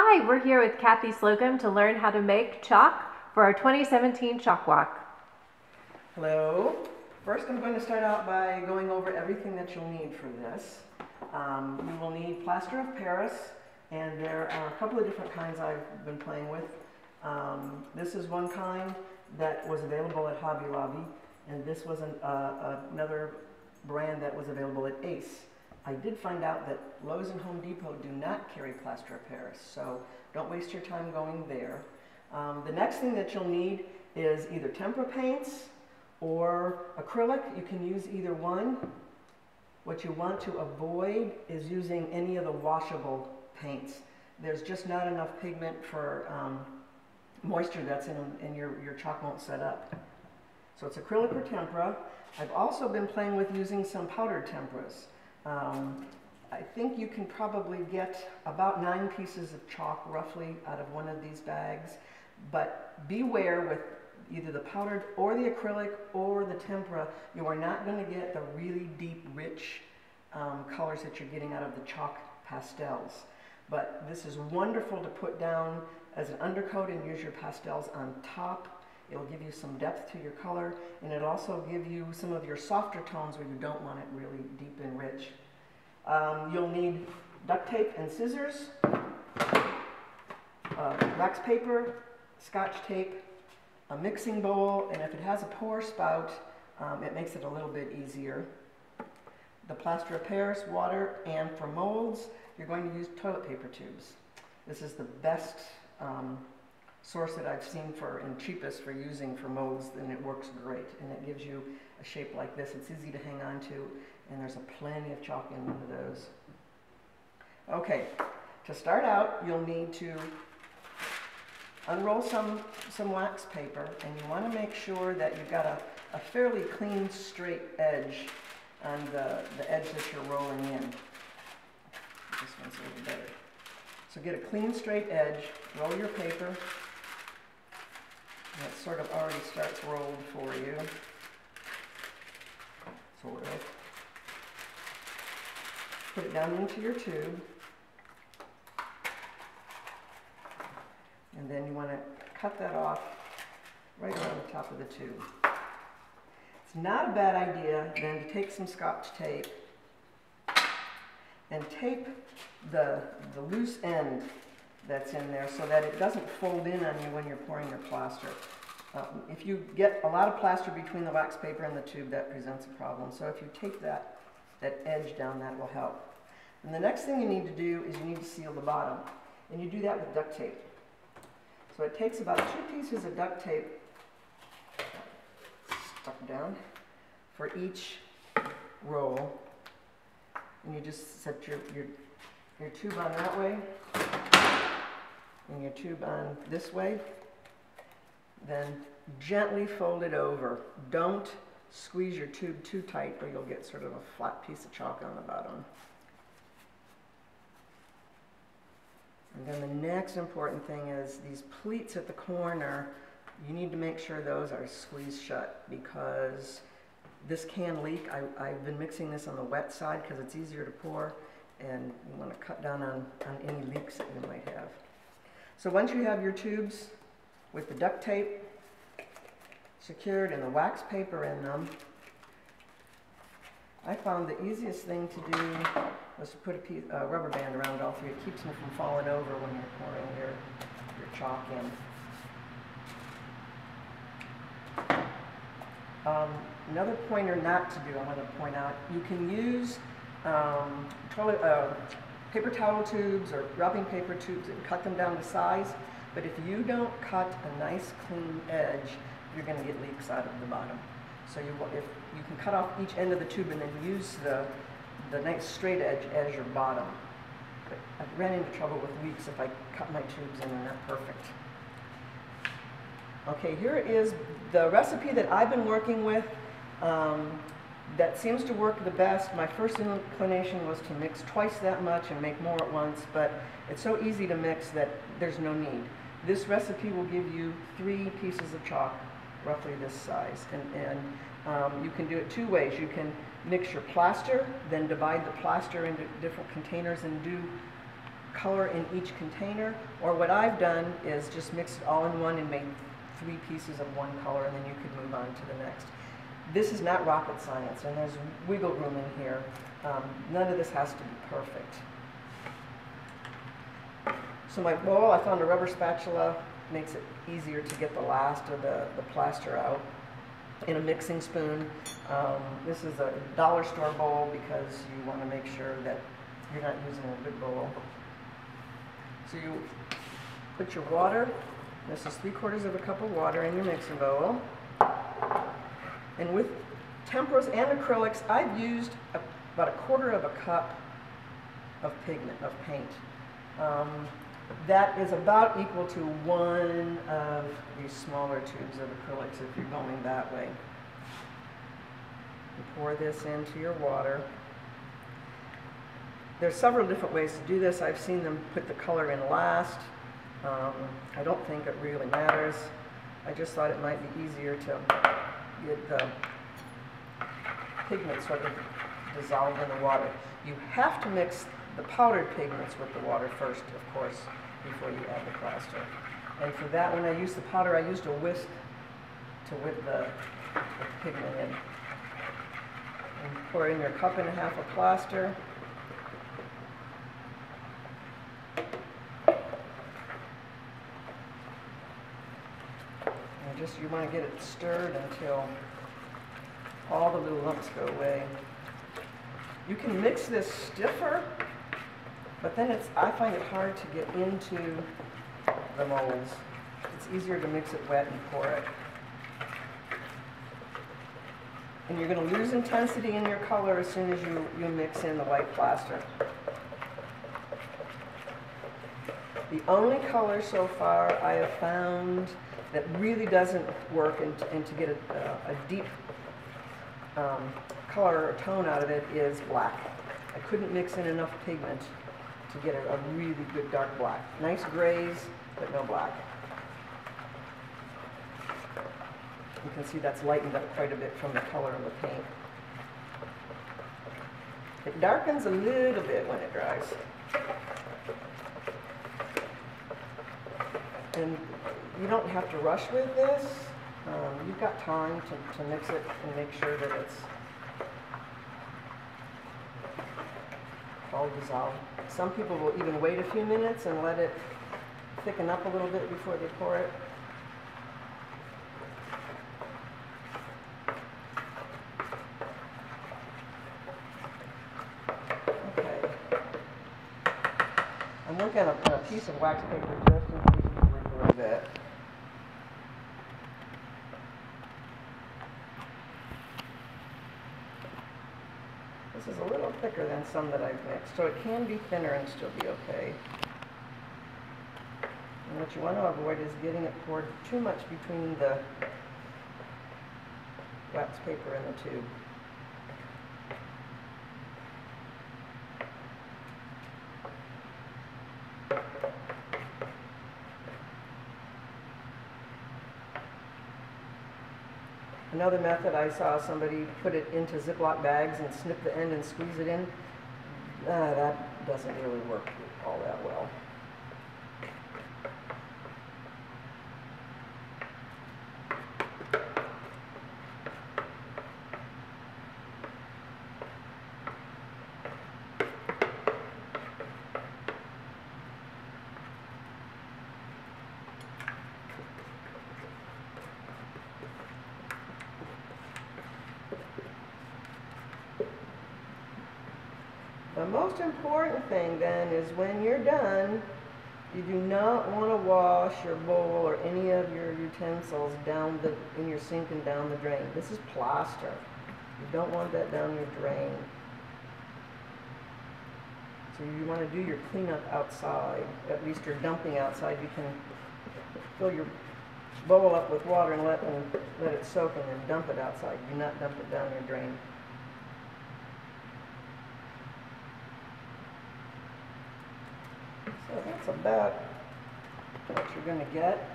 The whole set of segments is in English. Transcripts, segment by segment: Hi, we're here with Kathy Slocum to learn how to make chalk for our 2017 Chalk Walk. Hello. First I'm going to start out by going over everything that you'll need for this. We will need plaster of Paris, and there are a couple of different kinds I've been playing with. This is one kind that was available at Hobby Lobby, and this was another brand that was available at Ace. I did find out that Lowe's and Home Depot do not carry plaster of Paris, so don't waste your time going there. The next thing that you'll need is either tempera paints or acrylic. You can use either one. What you want to avoid is using any of the washable paints. There's just not enough pigment for moisture that's in your chalk won't set up. So it's acrylic or tempera. I've also been playing with using some powdered temperas. I think you can probably get about 9 pieces of chalk roughly out of one of these bags, but beware with either the powdered or the acrylic or the tempera, you are not going to get the really deep, rich colors that you're getting out of the chalk pastels. But this is wonderful to put down as an undercoat and use your pastels on top. It will give you some depth to your color, and it also give you some of your softer tones where you don't want it really deep and rich. You'll need duct tape and scissors, wax paper, scotch tape, a mixing bowl, and if it has a pour spout, it makes it a little bit easier. The plaster of Paris, water, and for molds, you're going to use toilet paper tubes. This is the best source that I've seen for and cheapest for using for molds, and it works great, and it gives you a shape like this. It's easy to hang on to, and there's a plenty of chalk in one of those. Okay, to start out, you'll need to unroll some wax paper, and you want to make sure that you've got a fairly clean, straight edge on the edge that you're rolling in. This one's a little better. So get a clean, straight edge, roll your paper. That sort of already starts rolled for you, sort of. Put it down into your tube. And then you want to cut that off right around the top of the tube. It's not a bad idea then to take some scotch tape and tape the loose end that's in there so that it doesn't fold in on you when you're pouring your plaster. If you get a lot of plaster between the wax paper and the tube, that presents a problem. So if you tape that edge down, that will help. And the next thing you need to do is you need to seal the bottom. And you do that with duct tape. So it takes about 2 pieces of duct tape stuck down for each roll. And you just set your tube on that way, and your tube on this way. Then gently fold it over. Don't squeeze your tube too tight, or you'll get sort of a flat piece of chalk on the bottom. And then the next important thing is these pleats at the corner. You need to make sure those are squeezed shut, because this can leak. I've been mixing this on the wet side because it's easier to pour, and you want to cut down on any leaks that you might have. So once you have your tubes with the duct tape secured and the wax paper in them, I found the easiest thing to do was to put a rubber band around all 3. It keeps them from falling over when you're pouring your chalk in. Another pointer not to do, I want to point out, you can use paper towel tubes or wrapping paper tubes and cut them down to size, but if you don't cut a nice clean edge, you're going to get leaks out of the bottom. So if you can cut off each end of the tube and then use the nice straight edge as your bottom. But I've ran into trouble with leaks if I cut my tubes and they're not perfect. Okay, here is the recipe that I've been working with that seems to work the best. My first inclination was to mix twice that much and make more at once, but it's so easy to mix that there's no need. This recipe will give you 3 pieces of chalk, roughly this size, and you can do it 2 ways. You can mix your plaster, then divide the plaster into different containers and do color in each container, or what I've done is just mix it all in one and make three pieces of one color, and then you could move on to the next. This is not rocket science, and there's wiggle room in here. None of this has to be perfect. So my bowl, I found a rubber spatula, makes it easier to get the last of the plaster out. In a mixing spoon, this is a dollar store bowl because you want to make sure that you're not using a big bowl. So you put your water, this is 3/4 of a cup of water in your mixing bowl. And with temperas and acrylics, I've used about 1/4 cup of pigment, of paint. That is about equal to one of these smaller tubes of acrylics if you're going that way. You pour this into your water. There's several different ways to do this. I've seen them put the color in last. I don't think it really matters. I just thought it might be easier to get the pigment sort of dissolved in the water. You have to mix the powdered pigments with the water first, of course, before you add the plaster. And for that, when I used the powder, I used a whisk to whip the pigment in. And pour in your 1.5 cups of plaster. And just, you want to get it stirred until all the little lumps go away. You can mix this stiffer, but then I find it hard to get into the molds. It's easier to mix it wet and pour it. And you're going to lose intensity in your color as soon as you mix in the white plaster. The only color so far I have found that really doesn't work and to get a deep color or tone out of it is black. I couldn't mix in enough pigment to get a really good dark black. Nice grays, but no black. You can see that's lightened up quite a bit from the color of the paint. It darkens a little bit when it dries. And you don't have to rush with this. You've got time to mix it and make sure that it's all dissolved. Some people will even wait a few minutes and let it thicken up a little bit before they pour it. Okay. I'm working on a piece of wax paper just in case it works a little bit. This is a little thicker than some that I've mixed, so it can be thinner and still be okay. And what you want to avoid is getting it poured too much between the wax paper and the tube. Another method, I saw somebody put it into Ziploc bags and snip the end and squeeze it in. That doesn't really work all that well. The most important thing then is when you're done, you do not want to wash your bowl or any of your utensils down in your sink and down the drain. This is plaster. You don't want that down your drain. So you want to do your cleanup outside, at least your dumping outside. You can fill your bowl up with water and let it soak and then dump it outside. Do not dump it down your drain. So that's about what you're going to get.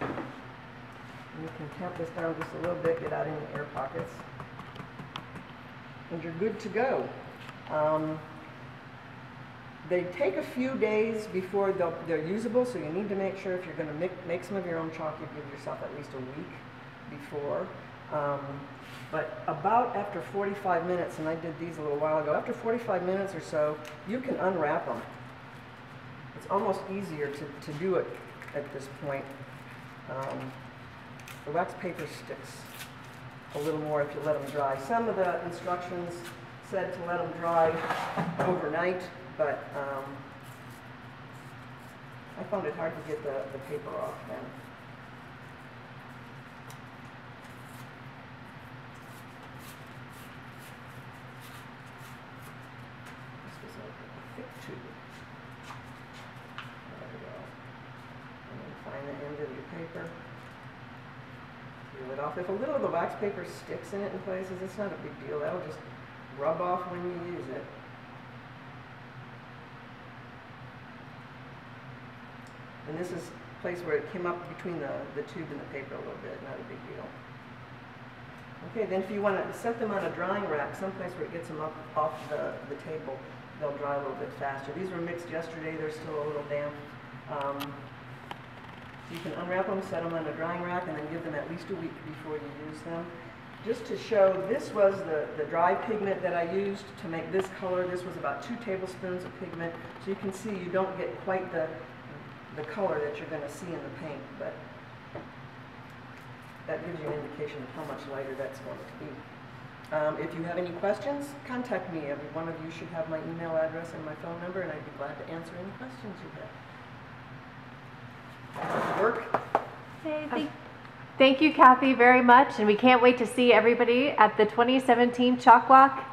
And you can tamp this down just a little bit, get out any air pockets, and you're good to go. They take a few days before they're usable, so you need to make sure if you're going to make some of your own chalk, you give yourself at least a week before. But about after 45 minutes, and I did these a little while ago, after 45 minutes or so, you can unwrap them. It's almost easier to do it at this point. The wax paper sticks a little more if you let them dry. Some of the instructions said to let them dry overnight, but I found it hard to get the paper off then. This was a thick tube. There we go. And then find the end of your paper. Peel it off. If a little of the wax paper sticks in it in places, it's not a big deal. That'll just rub off when you use it. And this is a place where it came up between the tube and the paper a little bit, not a big deal. Okay, then if you want to set them on a drying rack, someplace where it gets them up off the table, they'll dry a little bit faster. These were mixed yesterday, they're still a little damp. So you can unwrap them, set them on a drying rack, and then give them at least a week before you use them. Just to show, this was the dry pigment that I used to make this color. This was about 2 tablespoons of pigment. So you can see you don't get quite the color that you're going to see in the paint, but that gives you an indication of how much lighter that's going to be. If you have any questions, contact me. Every one of you should have my email address and my phone number, and I'd be glad to answer any questions you have. Work? Hey, thank you, Kathy, very much, and we can't wait to see everybody at the 2017 Chalk Walk.